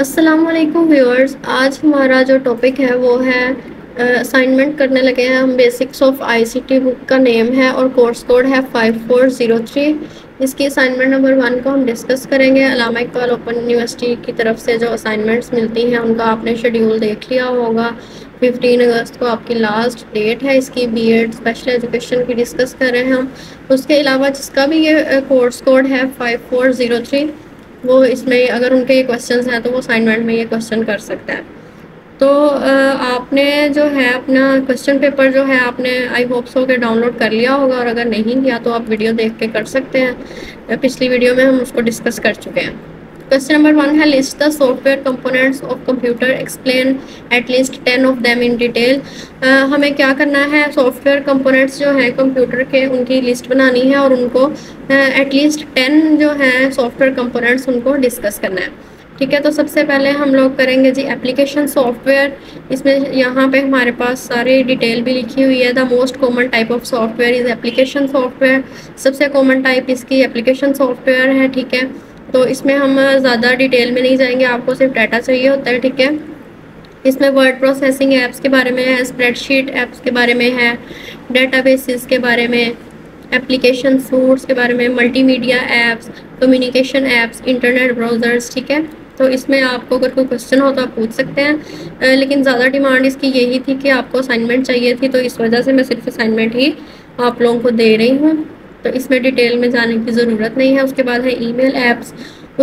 अस्सलामुअलैकुम व्यूअर्स, आज हमारा जो टॉपिक है वो है असाइनमेंट करने लगे हैं हम। बेसिक्स ऑफ आईसीटी बुक का नेम है और कोर्स कोड है 5403। इसकी असाइनमेंट नंबर 1 को हम डिस्कस करेंगे। अलामा इकबाल ओपन यूनिवर्सिटी की तरफ से जो असाइनमेंट्स मिलती हैं उनका आपने शेड्यूल देख लिया होगा। 15 अगस्त को आपकी लास्ट डेट है इसकी। बीएड स्पेशल एजुकेशन की डिस्कस कर रहे हैं हम। उसके अलावा जिसका भी ये कोर्स कोड है 5403 वो इसमें अगर उनके ये क्वेश्चन हैं तो वो असाइनमेंट में ये क्वेश्चन कर सकता है। तो आपने जो है अपना क्वेश्चन पेपर जो है आपने आई होप सो के डाउनलोड कर लिया होगा, और अगर नहीं किया तो आप वीडियो देख के कर सकते हैं। पिछली वीडियो में हम उसको डिस्कस कर चुके हैं। क्वेश्चन नंबर 1 है list the software components of computer, explain at least 10 of them in detail. हमें क्या करना है, सॉफ्टवेयर कंपोनेंट्स जो हैं कंप्यूटर के उनकी लिस्ट बनानी है और उनको एट लीस्ट 10 जो हैं सॉफ्टवेयर कंपोनेंट्स उनको डिस्कस करना है। ठीक है, तो सबसे पहले हम लोग करेंगे जी एप्लीकेशन सॉफ्टवेयर। इसमें यहाँ पे हमारे पास सारी डिटेल भी लिखी हुई है। The most common type of software is application software. सबसे कॉमन टाइप इसकी एप्लीकेशन सॉफ्टवेयर है। ठीक है, तो इसमें हम ज़्यादा डिटेल में नहीं जाएंगे, आपको सिर्फ डाटा चाहिए होता है। ठीक है, इसमें वर्ड प्रोसेसिंग ऐप्स के बारे में है, स्प्रेडशीट ऐप्स के बारे में है, डेटाबेसेस के बारे में, एप्लीकेशन सूट्स के बारे में, multimedia apps, communication apps, internet browsers. ठीक है, तो इसमें आपको अगर कोई क्वेश्चन हो तो आप पूछ सकते हैं, लेकिन ज़्यादा डिमांड इसकी यही थी कि आपको असाइनमेंट चाहिए थी, तो इस वजह से मैं सिर्फ असाइनमेंट ही आप लोगों को दे रही हूँ, तो इसमें डिटेल में जाने की ज़रूरत नहीं है। उसके बाद है ईमेल ऐप्स।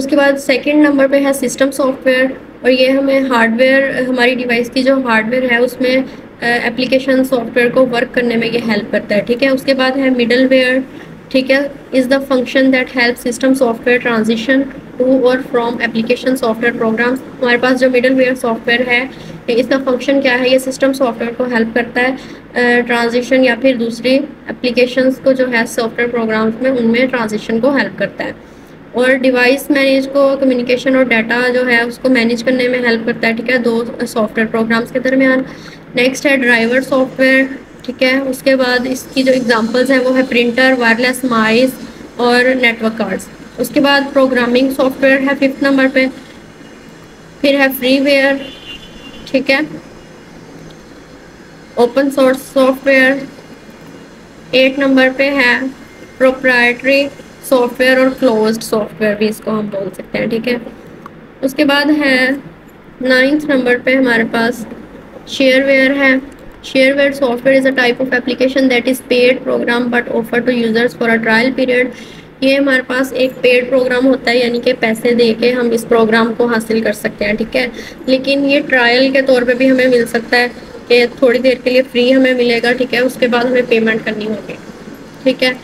उसके बाद सेकंड नंबर पे है सिस्टम सॉफ्टवेयर, और ये हमें हार्डवेयर, हमारी डिवाइस की जो हार्डवेयर है उसमें एप्लीकेशन सॉफ्टवेयर को वर्क करने में ये हेल्प करता है। ठीक है, उसके बाद है मिडलवेयर। ठीक है, is the function that help system software transition to और फ्रॉम एप्लीकेशन सॉफ्टवेयर प्रोग्राम्स। हमारे पास जो मिडलवेयर सॉफ्टवेयर है इसका फंक्शन क्या है, ये सिस्टम सॉफ्टवेयर को हेल्प करता है ट्रांजिशन या फिर दूसरी एप्लीकेशंस को जो है सॉफ्टवेयर प्रोग्राम्स में उनमें ट्रांजिशन को हेल्प करता है। और डिवाइस मैनेज को, कम्युनिकेशन और डाटा जो है उसको मैनेज करने में हेल्प करता है। ठीक है, दो सॉफ्टवेयर प्रोग्राम्स के दरमियान। नेक्स्ट है ड्राइवर सॉफ्टवेयर। ठीक है, उसके बाद इसकी जो एग्जांपल्स हैं वो है प्रिंटर, वायरलेस माइस और नेटवर्क कार्ड्स। उसके बाद प्रोग्रामिंग सॉफ्टवेयर है 5th नंबर पे। फिर है फ्रीवेयर। ठीक है, ओपन सोर्स सॉफ्टवेयर। 8 नंबर पे है प्रोप्राइटरी सॉफ्टवेयर और क्लोज्ड सॉफ्टवेयर भी इसको हम बोल सकते हैं। ठीक है, उसके बाद है 9th नंबर पे हमारे पास शेयरवेयर है। Shareware software is a type of application that is paid program but offer to users for a trial period. ये हमारे पास एक पेड प्रोग्राम होता है, यानी कि पैसे दे के हम इस प्रोग्राम को हासिल कर सकते हैं। ठीक है, लेकिन ये ट्रायल के तौर पे भी हमें मिल सकता है कि थोड़ी देर के लिए फ्री हमें मिलेगा। ठीक है, उसके बाद हमें पेमेंट करनी होगी। ठीक है,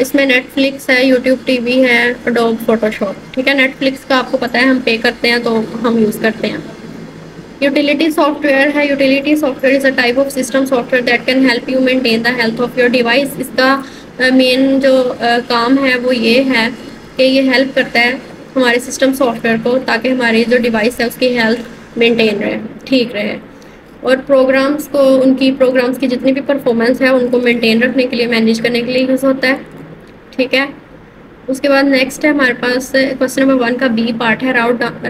इसमें नेटफ्लिक्स है, यूट्यूब टीवी है, एडोब फोटोशॉप। ठीक है, नेटफ्लिक्स का आपको पता है हम पे करते हैं तो हम यूज़ करते हैं। यूटिलिटी सॉफ्टवेयर है। Utility software is a type of system software that can help you maintain the health of your device. इसका मेन जो काम है वो ये है कि ये हेल्प करता है हमारे सिस्टम सॉफ्टवेयर को ताकि हमारी जो डिवाइस है उसकी हेल्थ मेंटेन रहे, ठीक रहे, और प्रोग्राम्स को, उनकी प्रोग्राम्स की जितनी भी परफॉर्मेंस है उनको मेंटेन रखने के लिए, मैनेज करने के लिए यूज़ होता है। ठीक है, उसके बाद नेक्स्ट है हमारे पास क्वेश्चन नंबर 1 का बी पार्ट है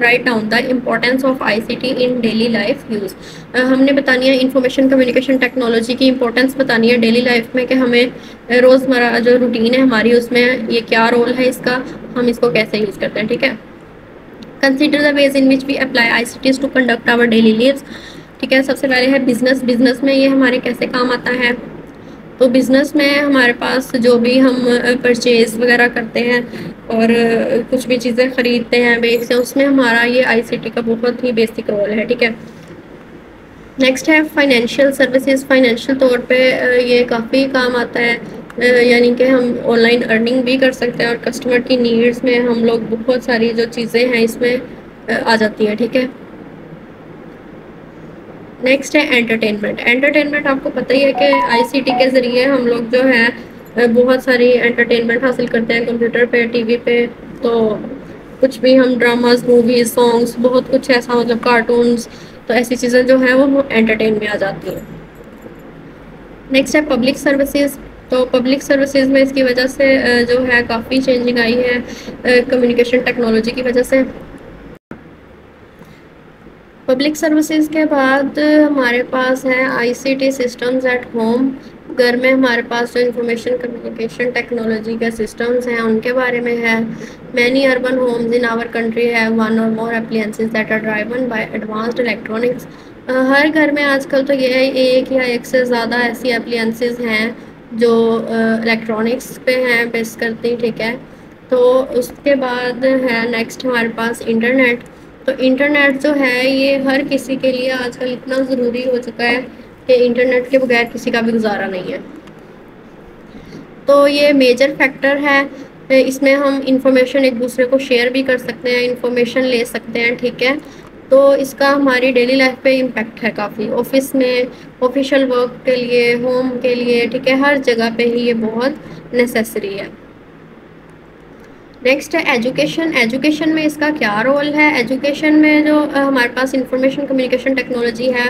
write down the importance of ICT in daily life use. हमने बतानी है इंफॉर्मेशन कम्युनिकेशन टेक्नोलॉजी की इंपॉर्टेंस बतानी है डेली लाइफ में, कि हमें रोज़मर्रा जो रूटीन है हमारी उसमें ये क्या रोल है इसका, हम इसको कैसे यूज़ करते हैं। ठीक है, consider the ways in which we apply ICTs to conduct our daily lives. ठीक है, सबसे पहले है बिजनेस। बिजनेस में ये हमारे कैसे काम आता है, तो बिज़नेस में हमारे पास जो भी हम परचेज़ वगैरह करते हैं और कुछ भी चीज़ें ख़रीदते हैं, बेचते हैं, उसमें हमारा ये आईसीटी का बहुत ही बेसिक रोल है। ठीक है, नेक्स्ट है फाइनेंशियल सर्विसेज। फाइनेंशियल तौर पे ये काफ़ी काम आता है, यानी कि हम ऑनलाइन अर्निंग भी कर सकते हैं और कस्टमर की नीड्स में हम लोग बहुत सारी जो चीज़ें हैं इसमें आ जाती हैं। ठीक है, नेक्स्ट है एंटरटेनमेंट। एंटरटेनमेंट आपको पता ही है कि आईसीटी के ज़रिए हम लोग जो है बहुत सारी एंटरटेनमेंट हासिल करते हैं कंप्यूटर पे, टीवी पे, तो कुछ भी हम ड्रामास, मूवीज़, सॉन्ग्स, बहुत कुछ ऐसा, मतलब कार्टून्स, तो ऐसी चीज़ें जो हैं वो एंटरटेन में आ जाती हैं। नेक्स्ट है पब्लिक सर्विसेज। तो पब्लिक सर्विसेज में इसकी वजह से जो है काफ़ी चेंजिंग आई है कम्युनिकेशन टेक्नोलॉजी की वजह से। पब्लिक सर्विसेज के बाद हमारे पास है आईसीटी सिस्टम्स एट होम। घर में हमारे पास जो इंफॉर्मेशन कम्युनिकेशन टेक्नोलॉजी के सिस्टम्स हैं उनके बारे में है। Many urban homes in our country है वन और more appliances that are driven by advanced electronics. हर घर में आजकल तो ये है एक या एक से ज़्यादा ऐसी अप्लायंसेस हैं जो इलेक्ट्रॉनिक्स पे हैं बेस करती, ठीक है। तो उसके बाद है नेक्स्ट हमारे पास इंटरनेट। तो इंटरनेट जो है ये हर किसी के लिए आजकल इतना ज़रूरी हो चुका है कि इंटरनेट के बगैर किसी का भी गुजारा नहीं है। तो ये मेजर फैक्टर है, इसमें हम इंफॉर्मेशन एक दूसरे को शेयर भी कर सकते हैं, इंफॉर्मेशन ले सकते हैं, ठीक है। तो इसका हमारी डेली लाइफ पे इम्पैक्ट है काफ़ी, ऑफिस में, ऑफिशियल वर्क के लिए, होम के लिए, ठीक है, हर जगह पे ही ये बहुत नेसेसरी है। नेक्स्ट है एजुकेशन। एजुकेशन में इसका क्या रोल है? एजुकेशन में जो हमारे पास इंफॉर्मेशन कम्युनिकेशन टेक्नोलॉजी है,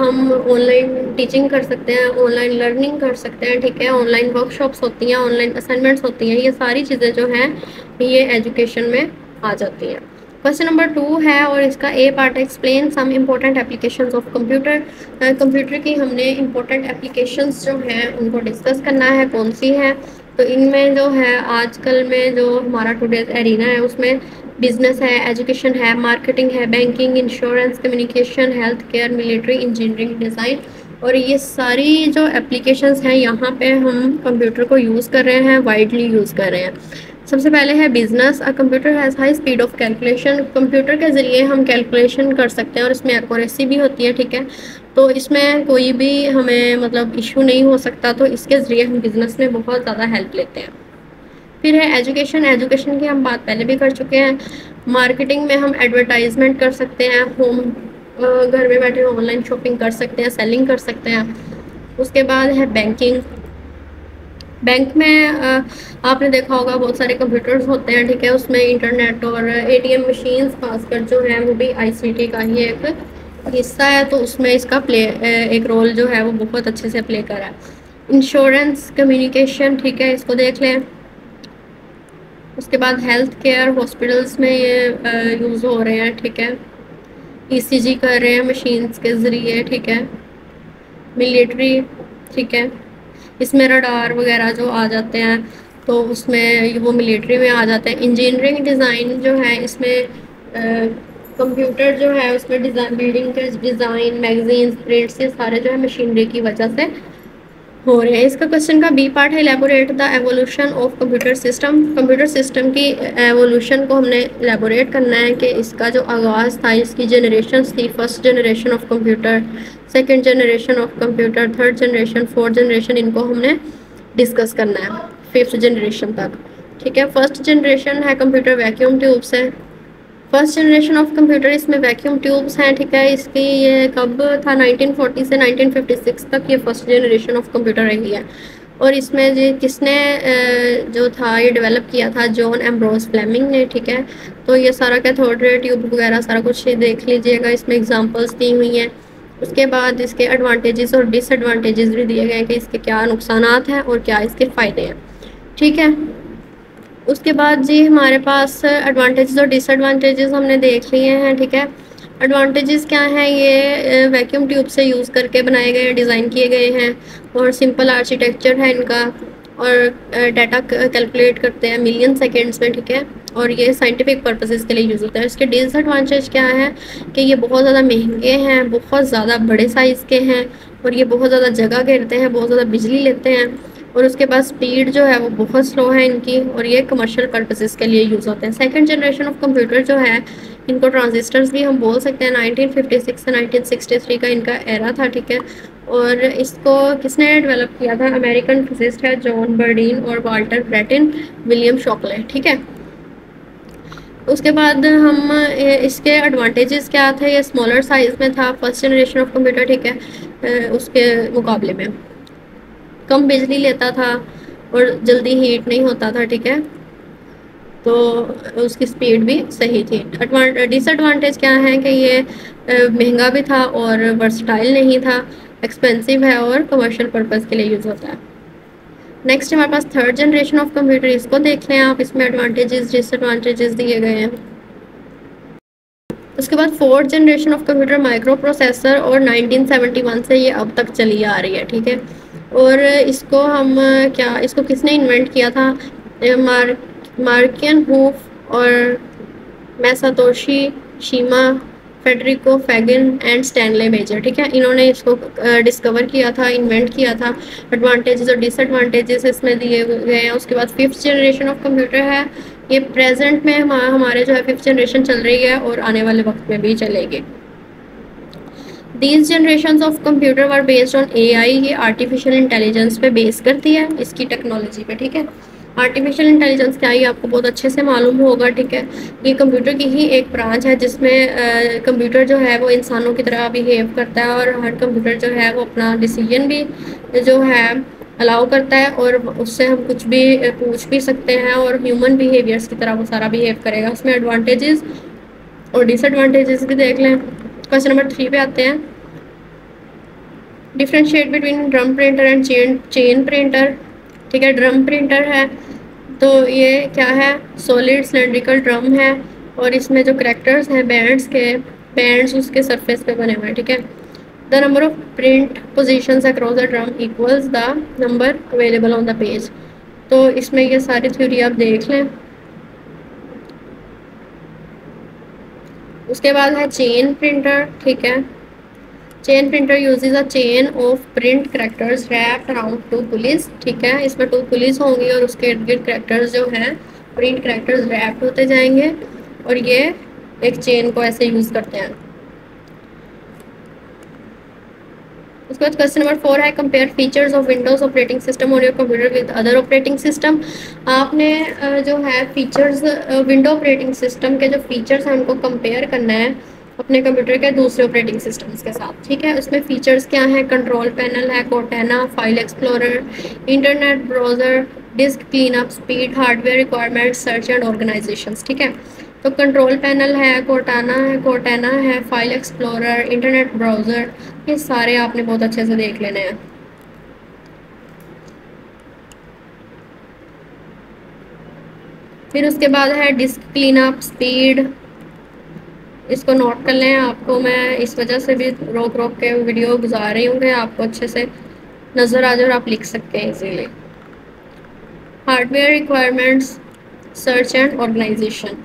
हम ऑनलाइन टीचिंग कर सकते हैं, ऑनलाइन लर्निंग कर सकते हैं, ठीक है। ऑनलाइन वर्कशॉप्स होती हैं, ऑनलाइन असाइनमेंट्स होती हैं, ये सारी चीज़ें जो हैं ये एजुकेशन में आ जाती हैं। क्वेश्चन नंबर 2 है और इसका A part explain some important applications of computer. Computer की हमने इम्पोर्टेंट एप्लीकेशंस जो हैं उनको डिस्कस करना है, कौन सी हैं। तो इनमें जो है आजकल में जो हमारा टुडेज एरिना है उसमें बिजनेस है, एजुकेशन है, मार्केटिंग है, banking, insurance, communication, health care, military, engineering, design, और ये सारी जो एप्लीकेशंस हैं यहाँ पे हम कंप्यूटर को यूज़ कर रहे हैं, वाइडली यूज़ कर रहे हैं। सबसे पहले है business. A computer has high speed of calculation. Computer के ज़रिए हम कैलकुलेशन कर सकते हैं और इसमें एक्यूरेसी भी होती है, ठीक है। तो इसमें कोई भी हमें मतलब इशू नहीं हो सकता, तो इसके ज़रिए हम बिज़नेस में बहुत ज़्यादा हेल्प लेते हैं। फिर है एजुकेशन। एजुकेशन की हम बात पहले भी कर चुके हैं। मार्केटिंग में हम एडवर्टाइजमेंट कर सकते हैं, होम घर में बैठे ऑनलाइन शॉपिंग कर सकते हैं, सेलिंग कर सकते हैं। उसके बाद है बैंकिंग। बैंक में आपने देखा होगा बहुत सारे कंप्यूटर्स होते हैं, ठीक है। उसमें इंटरनेट और एटीएम मशीन्स खासकर जो है वो भी आईसीटी का ही एक हिस्सा है, तो उसमें इसका एक रोल जो है वो बहुत अच्छे से प्ले करा है। इंश्योरेंस, कम्युनिकेशन, ठीक है, इसको देख लें। उसके बाद हेल्थ केयर, हॉस्पिटल्स में ये यूज़ हो रहे हैं, ठीक है। ECG कर रहे हैं मशीन्स के ज़रिए, ठीक है। मिलिट्री, ठीक है, इसमें रडार वगैरह जो आ जाते हैं तो उसमें वो मिलिट्री में आ जाते हैं। इंजीनियरिंग डिज़ाइन जो है इसमें कंप्यूटर जो है उसमें डिज़ाइन, बिल्डिंग के डिज़ाइन, मैगजीन्स, प्रिंट्स, ये सारे जो है मशीनरी की वजह से हो रहे हैं। इसका क्वेश्चन का बी पार्ट है elaborate the evolution of computer system. Computer system की एवोल्यूशन को हमने एलेबोरेट करना है कि इसका जो आगाज़ था, इसकी जनरेशन थी, first generation of computer, second generation of computer, third generation, fourth generation, इनको हमने डिस्कस करना है फिफ्थ जनरेशन तक, ठीक है। फर्स्ट जनरेशन है कंप्यूटर वैक्यूम ट्यूब्स है। फर्स्ट जनरेशन ऑफ कंप्यूटर इसमें वैक्यूम ट्यूब्स हैं, ठीक है। इसकी ये कब था, 1940 से 1956 तक ये फर्स्ट जनरेशन ऑफ कंप्यूटर रही है। और इसमें जो किसने जो था ये डेवलप किया था, जॉन एम्ब्रोज फ्लेमिंग ने, ठीक है। तो ये सारा कैथोड रे ट्यूब वगैरह सारा कुछ देख लीजिएगा, इसमें एग्जाम्पल्स दी हुई हैं। उसके बाद इसके एडवांटेजेस और डिसएडवांटेजेस भी दिए गए हैं कि इसके क्या नुकसान हैं और क्या इसके फ़ायदे हैं, ठीक है। उसके बाद जी हमारे पास एडवांटेजेस और डिसएडवांटेजेस हमने देख लिए हैं, ठीक है। एडवांटेजेस क्या हैं, ये वैक्यूम ट्यूब से यूज़ करके बनाए गए, डिज़ाइन किए गए हैं और सिंपल आर्किटेक्चर है इनका, और डाटा कैलकुलेट करते हैं मिलियन सेकेंड्स में, ठीक है, और ये साइंटिफिक पर्पसेस के लिए यूज़ होता है। इसके डिसएडवांटेज क्या है कि ये बहुत ज़्यादा महंगे हैं, बहुत ज़्यादा बड़े साइज़ के हैं और ये बहुत ज़्यादा जगह घेरते हैं, बहुत ज़्यादा बिजली लेते हैं, और उसके बाद स्पीड जो है वो बहुत स्लो है इनकी, और ये कमर्शियल पर्पसेस के लिए यूज़ होते हैं। सेकंड जनरेशन ऑफ कंप्यूटर जो है इनको ट्रांजिस्टर्स भी हम बोल सकते हैं। 1956 से 1963 का इनका एरा था, ठीक है। और इसको किसने डेवलप किया था, अमेरिकन फिजिस्ट है जॉन बर्डीन और वाल्टर ब्रैटिन, विलियम शॉकले, ठीक है। उसके बाद हम इसके एडवांटेजेस क्या थे, ये स्मॉलर साइज़ में था फर्स्ट जनरेशन ऑफ कंप्यूटर, ठीक है, उसके मुकाबले में कम बिजली लेता था और जल्दी हीट नहीं होता था, ठीक है, तो उसकी स्पीड भी सही थी। डिसएडवांटेज क्या है कि ये महंगा भी था और वर्सटाइल नहीं था, एक्सपेंसिव है और कमर्शियल पर्पस के लिए यूज़ होता है। नेक्स्ट हमारे पास थर्ड जनरेशन ऑफ कंप्यूटर, इसको देख लें आप, इसमें एडवांटेजेस डिसएडवांटेजेस दिए गए हैं। उसके बाद 4th generation of computer microprocessor और 1971 से ये अब तक चली आ रही है, ठीक है। और इसको हम क्या, इसको किसने इन्वेंट किया था? मार्कियन होफ और Masatoshi Shima, Federico Faggin and Stanley Mazor, ठीक है। इन्होंने इसको डिस्कवर किया था, इन्वेंट किया था। एडवांटेजेस और डिसएडवांटेजेस इसमें दिए गए हैं। उसके बाद 5th जनरेशन ऑफ कंप्यूटर है, ये प्रेजेंट में हमारे जो है 5th जनरेशन चल रही है और आने वाले वक्त में भी चलेगी। These generations of computer were based on AI, ये artificial intelligence पे बेस करती है, इसकी टेक्नोलॉजी पे, ठीक है। आर्टिफिशियल इंटेलिजेंस क्या है आपको बहुत अच्छे से मालूम होगा, ठीक है। ये कंप्यूटर की ही एक ब्रांच है जिसमें कंप्यूटर जो है वो इंसानों की तरह बिहेव करता है और हर कंप्यूटर जो है वो अपना डिसीजन भी जो है अलाउ करता है और उससे हम कुछ भी पूछ भी सकते हैं और ह्यूमन बिहेवियर्स की तरह वो सारा बिहेव करेगा। उसमें एडवांटेजेस और डिसएडवांटेजेस भी देख लें। क्वेश्चन नंबर 3 पे आते हैं। Differentiate between drum printer and chain printer, ठीक है। ड्रम प्रिंटर है तो ये क्या है, सॉलिड सिलेंड्रिकल ड्रम है और इसमें जो करैक्टर्स हैं बैंड्स उसके सरफेस पे बने हुए हैं, ठीक है। The number of print positions across the drum equals the number available on the page. तो इसमें ये सारी थ्योरी आप देख लें। उसके बाद है चेन प्रिंटर, ठीक है। Chain printer uses a chain of print characters wrapped around 2 pulleys, ठीक है। इसमें 2 pulleys होंगी और उसके इर्द गिर्द करैक्टर्स जो हैं प्रिंट करैक्टर्स रैप्ड होते जाएंगे और ये एक चेन को ऐसे यूज़ करते हैं। उसके बाद क्वेश्चन नंबर 4 है, compare features of Windows operating system और your computer with other operating system. आपने जो है फीचर्स विंडो ऑपरेटिंग सिस्टम के जो फीचर्स हैं उनको कंपेयर करना है अपने कंप्यूटर के दूसरे ऑपरेटिंग सिस्टम्स के साथ, ठीक है। उसमें फीचर्स क्या हैं? कंट्रोल पैनल है, Cortana, file explorer, internet browser, disk cleanup, speed, hardware requirements, search and organisations, ठीक है। तो कंट्रोल पैनल है, कोर्टाना है, फाइल एक्सप्लोरर, इंटरनेट ब्राउज़र, ये सारे आपने बहुत अच्छे से देख लेने हैं। फिर उसके बाद है डिस्क क्लीनअप, स्पीड, इसको नोट कर लें। आपको मैं इस वजह से भी रोक के वीडियो गुजार रही हूँ कि आपको अच्छे से नज़र आ जाए और आप लिख सकते हैं easily. Hardware requirements, search and organization.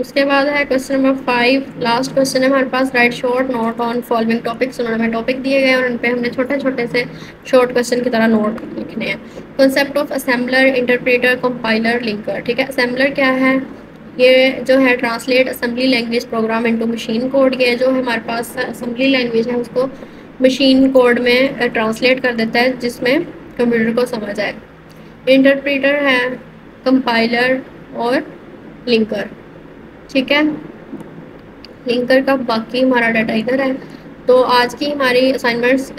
उसके बाद है क्वेश्चन नंबर 5, लास्ट क्वेश्चन है हमारे पास। Write short note on following topics. उन्होंने टॉपिक दिए गए और उन पर हमने छोटे छोटे से शॉर्ट क्वेश्चन की तरह नोट लिखने हैं। Concept of assembler, interpreter, compiler, linker, ठीक है। असेंबलर क्या है? ये जो है translate assembly language program into machine code. ये जो हमारे पास असेंबली लैंग्वेज है उसको मशीन कोड में ट्रांसलेट कर देता है जिसमें कंप्यूटर को समझ आए। इंटरप्रेटर है, कंपाइलर और लिंकर, ठीक है। लिंकर का बाकी हमारा डाटा इधर है। तो आज की हमारी असाइनमेंट्स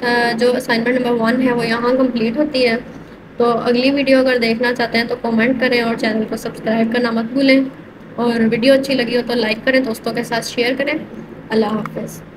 जो असाइनमेंट नंबर 1 है वो यहाँ कंप्लीट होती है। तो अगली वीडियो अगर देखना चाहते हैं तो कमेंट करें और चैनल को सब्सक्राइब करना मत भूलें और वीडियो अच्छी लगी हो तो लाइक करें, दोस्तों के साथ शेयर करें। अल्लाह हाफ़िज़।